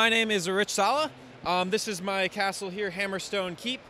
My name is Rich Sala. This is my castle here, Hammerstone Keep.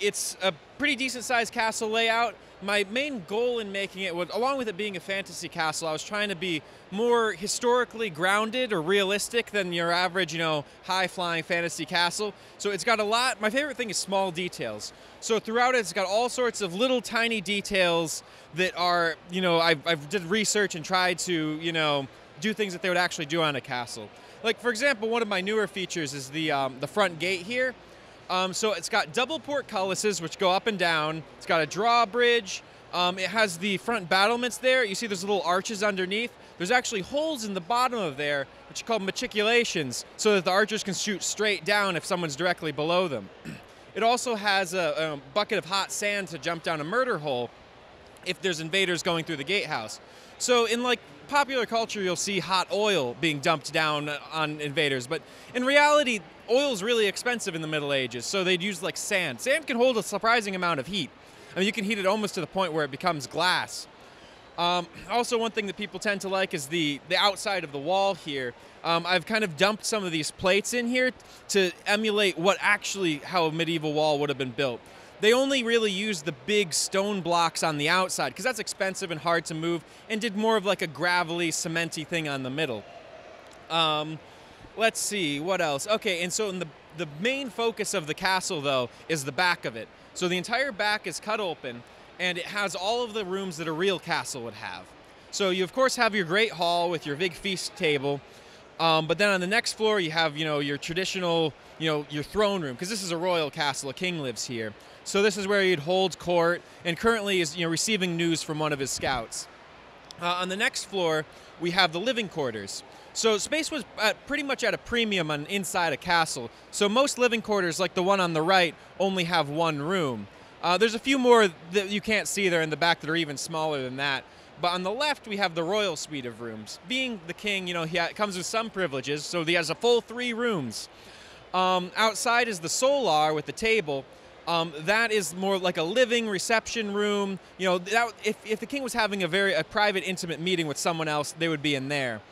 It's a pretty decent-sized castle layout. My main goal in making it, along with it being a fantasy castle, I was trying to be more historically grounded or realistic than your average, high-flying fantasy castle. So it's got a lot. My favorite thing is small details. So throughout it, it's got all sorts of little tiny details that are, I've did research and tried to, do things that they would actually do on a castle. Like, for example, one of my newer features is the front gate here. So it's got double portcullises, which go up and down. It's got a drawbridge. It has the front battlements there. You see those little arches underneath. There's actually holes in the bottom of there, which are called matriculations, so that the archers can shoot straight down if someone's directly below them. It also has a bucket of hot sand to jump down a murder hole if there's invaders going through the gatehouse. So in, like, popular culture, you'll see hot oil being dumped down on invaders, but in reality, oil's really expensive in the Middle Ages, so they'd use, like, sand. Sand can hold a surprising amount of heat. I mean, you can heat it almost to the point where it becomes glass. Also, one thing that people tend to like is the outside of the wall here. I've kind of dumped some of these plates in here to emulate how a medieval wall would have been built. They only really used the big stone blocks on the outside because that's expensive and hard to move, and did more of like a gravelly, cementy thing on the middle. Let's see, what else? Okay, and so in the main focus of the castle, though, is the back of it. So the entire back is cut open, and it has all of the rooms that a real castle would have. So you, of course, have your great hall with your big feast table. But then on the next floor, you have, your traditional, your throne room, because this is a royal castle. A king lives here. So this is where you'd hold court, and currently is, receiving news from one of his scouts. On the next floor, we have the living quarters. So space was pretty much at a premium inside a castle. So most living quarters, like the one on the right, only have one room. There's a few more that you can't see there in the back that are even smaller than that. But on the left, we have the royal suite of rooms. Being the king, he comes with some privileges, so he has a full 3 rooms. Outside is the solar with the table. That is more like a living reception room. If the king was having a private, intimate meeting with someone else, they would be in there.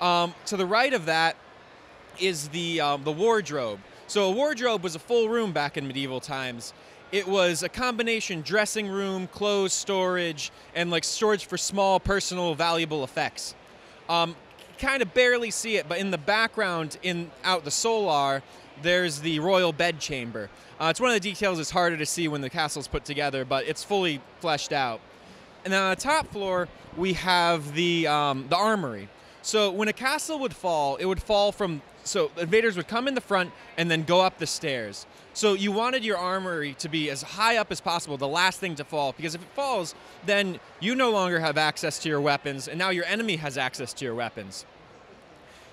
To the right of that is the wardrobe. So a wardrobe was a full room back in medieval times. It was a combination dressing room, clothes storage, and like storage for small, personal, valuable effects. Kind of barely see it, but in the background, out the solar, there's the royal bedchamber. It's one of the details that's harder to see when the castle's put together, but it's fully fleshed out. And then on the top floor, we have the armory. So when a castle would fall, it would fall from. So invaders would come in the front and then go up the stairs. So you wanted your armory to be as high up as possible, the last thing to fall, because if it falls, then you no longer have access to your weapons, and now your enemy has access to your weapons.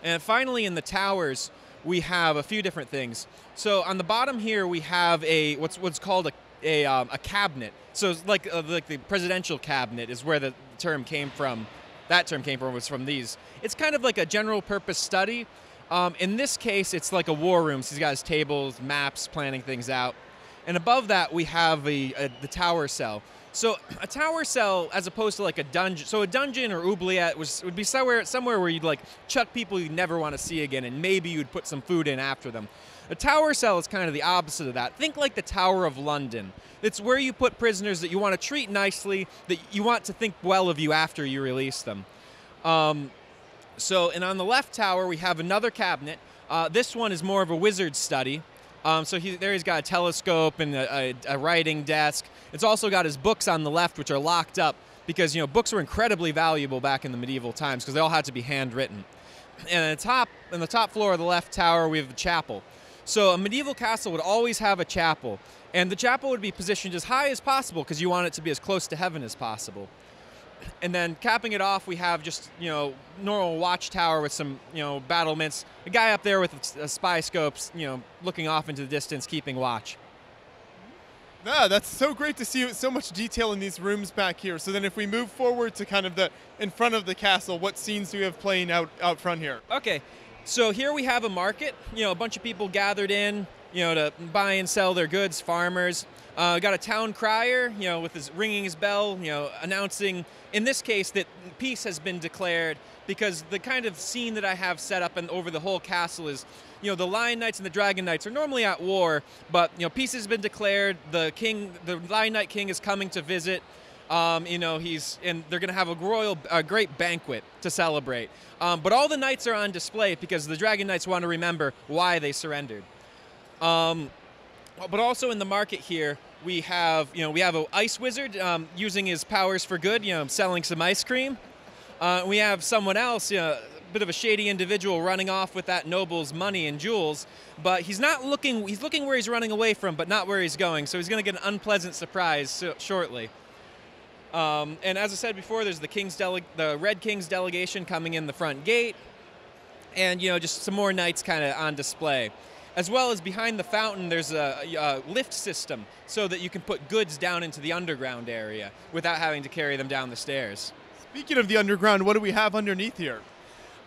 And finally, in the towers, we have a few different things. So on the bottom here, we have what's called a cabinet. So it's like the presidential cabinet is where the term came from. That term came from was from these. It's kind of like a general purpose study. In this case, it's like a war room. So he's got his tables, maps, planning things out. And above that, we have the tower cell. So a tower cell, as opposed to like a dungeon. So a dungeon or oubliette would be somewhere where you'd like chuck people you'd never want to see again, and maybe you'd put some food in after them. A tower cell is kind of the opposite of that. Think like the Tower of London. It's where you put prisoners that you want to treat nicely, that you want to think well of you after you release them. And on the left tower, we have another cabinet. This one is more of a wizard study. He's got a telescope and a writing desk. It's also got his books on the left, which are locked up because, books were incredibly valuable back in the medieval times because they all had to be handwritten. And on the top floor of the left tower, we have the chapel. So a medieval castle would always have a chapel. And the chapel would be positioned as high as possible because you want it to be as close to heaven as possible. And then capping it off, we have just, normal watchtower with some, battlements. A guy up there with a spy scopes, looking off into the distance, keeping watch. Ah, that's so great to see so much detail in these rooms back here. So then if we move forward to kind of in front of the castle, what scenes do we have playing out front here? Okay, so here we have a market, a bunch of people gathered in. to buy and sell their goods, farmers. Got a town crier, with his ringing his bell, announcing, in this case, that peace has been declared, because the kind of scene that I have set up and over the whole castle is, the Lion Knights and the Dragon Knights are normally at war, but, peace has been declared. The king, the Lion Knight King, is coming to visit. And they're going to have a great banquet to celebrate. But all the knights are on display because the Dragon Knights want to remember why they surrendered. But also in the market here, we have, an ice wizard using his powers for good, selling some ice cream. We have someone else, a bit of a shady individual running off with that noble's money and jewels, but he's not looking, he's looking where he's running away from, but not where he's going. So he's going to get an unpleasant surprise shortly. And as I said before, there's the Red King's delegation coming in the front gate, and, just some more knights kind of on display. As well as behind the fountain, there's a lift system so that you can put goods down into the underground area without having to carry them down the stairs. Speaking of the underground, what do we have underneath here?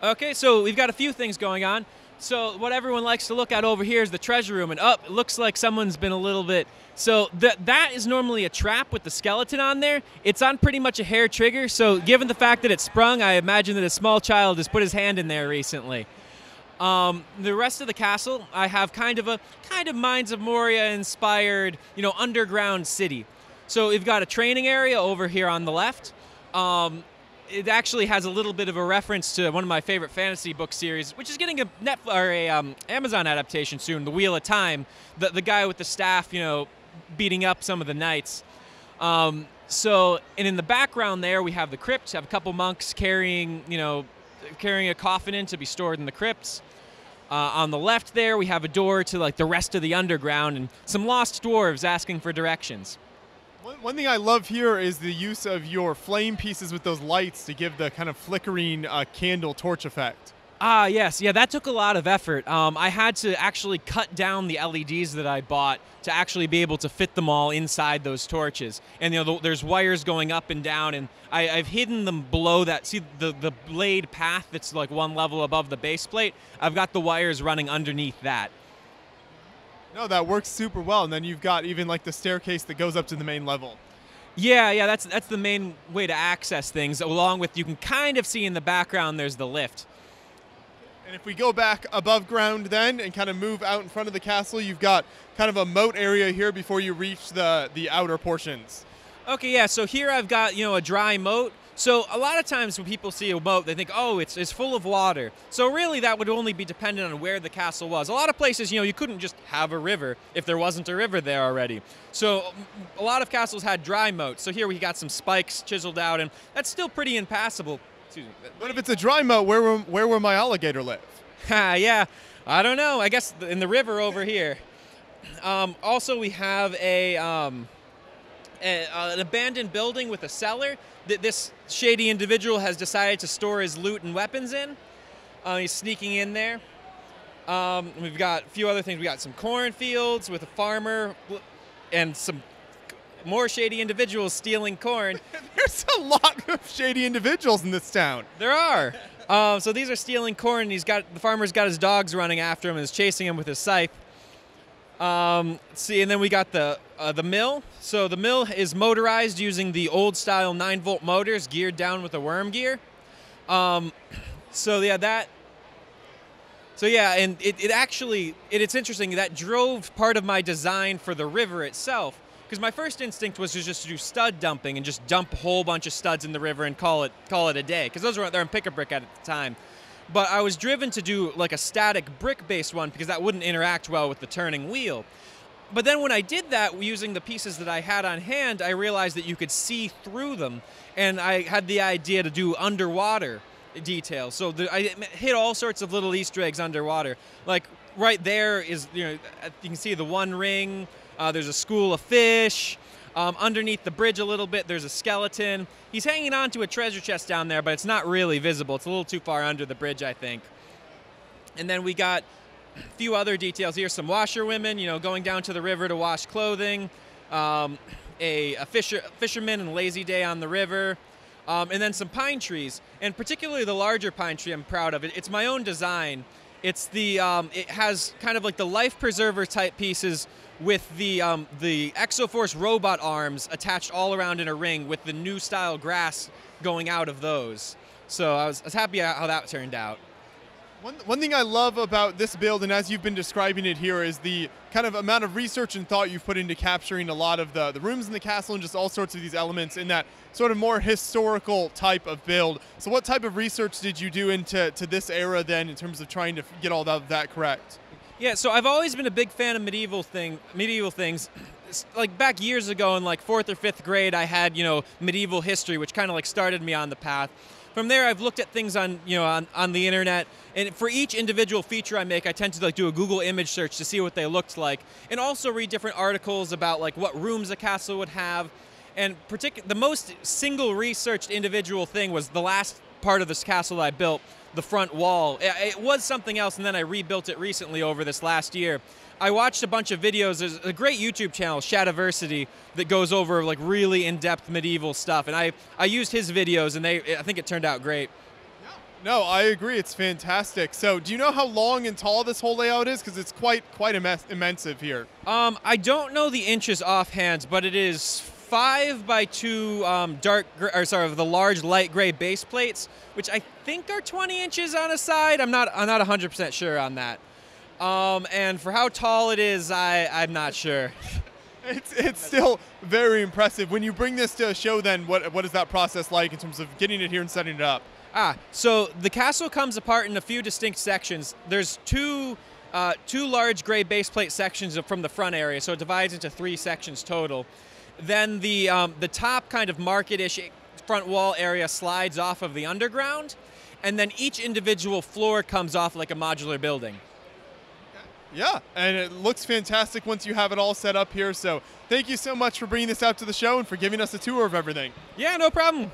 Okay, so we've got a few things going on. So what everyone likes to look at over here is the treasure room, and it looks like someone's been a little bit... So that is normally a trap with the skeleton on there. It's on pretty much a hair trigger, so given the fact that it sprung, I imagine that a small child has put his hand in there recently. The rest of the castle, I have kind of Minds of Moria inspired, underground city. So we've got a training area over here on the left. It actually has a little bit of a reference to one of my favorite fantasy book series, which is getting a Netflix or a Amazon adaptation soon, The Wheel of Time. The guy with the staff, beating up some of the knights. And in the background there, we have the crypt. Have a couple monks carrying, carrying a coffin in to be stored in the crypts. On the left there, we have a door to the rest of the underground and some lost dwarves asking for directions. One thing I love here is the use of your flame pieces with those lights to give the kind of flickering candle torch effect. Ah, yes. Yeah, that took a lot of effort. I had to actually cut down the LEDs that I bought to actually be able to fit them all inside those torches. And, there's wires going up and down, and I've hidden them below that. See, the blade path that's one level above the base plate? I've got the wires running underneath that. No, that works super well. And then you've got even, the staircase that goes up to the main level. Yeah, that's the main way to access things, along with you can kind of see in the background there's the lift. And if we go back above ground then and kind of move out in front of the castle, you've got kind of a moat area here before you reach the outer portions. Okay, yeah, so here I've got, a dry moat. So a lot of times when people see a moat, they think, oh, it's full of water. So really that would only be dependent on where the castle was. A lot of places, you couldn't just have a river if there wasn't a river there already. So a lot of castles had dry moats. So here we got some spikes chiseled out, and that's still pretty impassable. Excuse me. But if it's a dry moat, where will my alligator live? Yeah, I don't know. I guess in the river over here. Also, we have an abandoned building with a cellar that this shady individual has decided to store his loot and weapons in. He's sneaking in there. We've got a few other things. We got some cornfields with a farmer and some more shady individuals stealing corn. There's a lot of shady individuals in this town. There are. So these are stealing corn, and the farmer's got his dogs running after him and is chasing him with his scythe. And then we got the mill. So the mill is motorized using the old-style 9-volt motors geared down with a worm gear. So yeah, and it's interesting. That drove part of my design for the river itself. Because my first instinct was just to do stud dumping and just dump a whole bunch of studs in the river and call it a day. Because those were out there in Pick-a-Brick at the time. But I was driven to do a static brick-based one because that wouldn't interact well with the turning wheel. But then when I did that, using the pieces that I had on hand, I realized that you could see through them. And I had the idea to do underwater details. So I hit all sorts of little Easter eggs underwater. Like right there is, you can see the One Ring. There's a school of fish. Underneath the bridge a little bit, there's a skeleton. He's hanging on to a treasure chest down there, but it's not really visible. It's a little too far under the bridge, I think. And then we got a few other details here. Some washerwomen, going down to the river to wash clothing. A fisherman and lazy day on the river. And then some pine trees, and particularly the larger pine tree I'm proud of. It's my own design. It's the it has kind of like the life preserver type pieces with the Exoforce robot arms attached all around in a ring with the new style grass going out of those. So I was happy how that turned out. One thing I love about this build, and as you've been describing it here, is the kind of amount of research and thought you've put into capturing a lot of the rooms in the castle and just all sorts of these elements in that sort of more historical type of build. So what type of research did you do into this era then in terms of trying to get all of that correct? Yeah, so I've always been a big fan of medieval things. Like back years ago in like 4th or 5th grade, I had, you know, medieval history, which kind of like started me on the path. From there, I've looked at things on, you know, on the internet, and for each individual feature I make, I tend to like do a Google image search to see what they looked like, and also read different articles about like what rooms a castle would have. And the most single researched individual thing was the last part of this castle that I built, the front wall. It was something else, and then I rebuilt it recently over this last year. I watched a bunch of videos. There's a great YouTube channel, Shadiversity, that goes over like really in-depth medieval stuff, and I used his videos, and I think it turned out great. No, I agree. It's fantastic. So, do you know how long and tall this whole layout is? Because it's quite immense here. I don't know the inches offhand, but it is 5 by 2 the large light gray base plates, which I think are 20 inches on a side. I'm not 100% sure on that. And for how tall it is, I'm not sure. It's still very impressive. When you bring this to a show, then what is that process like in terms of getting it here and setting it up? So the castle comes apart in a few distinct sections. There's two large gray baseplate sections from the front area, so it divides into 3 sections total. Then the top kind of market-ish front wall area slides off of the underground, and then each individual floor comes off like a modular building. Yeah, and it looks fantastic once you have it all set up here. So thank you so much for bringing this out to the show and for giving us a tour of everything. Yeah, no problem.